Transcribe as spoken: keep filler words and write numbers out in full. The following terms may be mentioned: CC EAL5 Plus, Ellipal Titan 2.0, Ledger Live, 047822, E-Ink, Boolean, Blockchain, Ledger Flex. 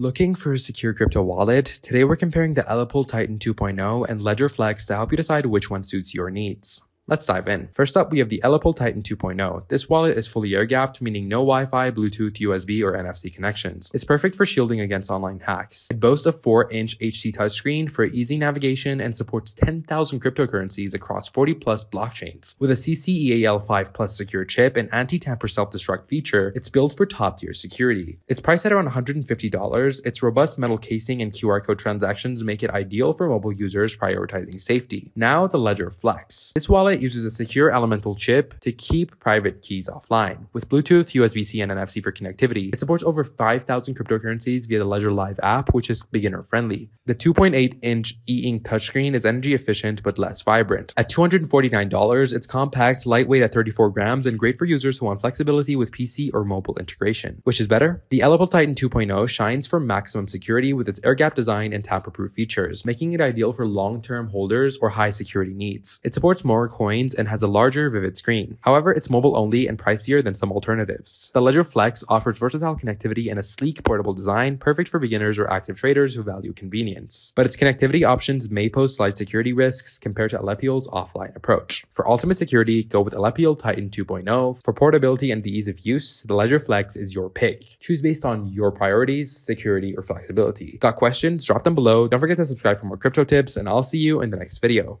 Looking for a secure crypto wallet? Today we're comparing the Ellipal Titan two point oh and Ledger Flex to help you decide which one suits your needs. Let's dive in. First up, we have the Ellipal Titan two point oh. This wallet is fully air-gapped, meaning no Wi-Fi, Bluetooth, U S B, or N F C connections. It's perfect for shielding against online hacks. It boasts a four inch H D touchscreen for easy navigation and supports ten thousand cryptocurrencies across forty plus blockchains. With a C C E A L five plus secure chip and anti-tamper self-destruct feature, it's built for top-tier security. It's priced at around one hundred fifty dollars. Its robust metal casing and Q R code transactions make it ideal for mobile users prioritizing safety. Now, the Ledger Flex. This wallet uses a secure elemental chip to keep private keys offline. With Bluetooth, U S B C, and N F C for connectivity, it supports over five thousand cryptocurrencies via the Ledger Live app, which is beginner-friendly. The two point eight inch E-Ink touchscreen is energy-efficient but less vibrant. At two hundred forty-nine dollars, it's compact, lightweight at thirty-four grams, and great for users who want flexibility with P C or mobile integration. Which is better? The Ellipal Titan two point oh shines for maximum security with its air-gap design and tamper-proof features, making it ideal for long-term holders or high-security needs. It supports more coins and has a larger, vivid screen. However, it's mobile-only and pricier than some alternatives. The Ledger Flex offers versatile connectivity and a sleek, portable design, perfect for beginners or active traders who value convenience. But its connectivity options may pose slight security risks compared to Ellipal's offline approach. For ultimate security, go with Ellipal Titan two point oh. For portability and the ease of use, the Ledger Flex is your pick. Choose based on your priorities, security, or flexibility. Got questions? Drop them below. Don't forget to subscribe for more crypto tips, and I'll see you in the next video.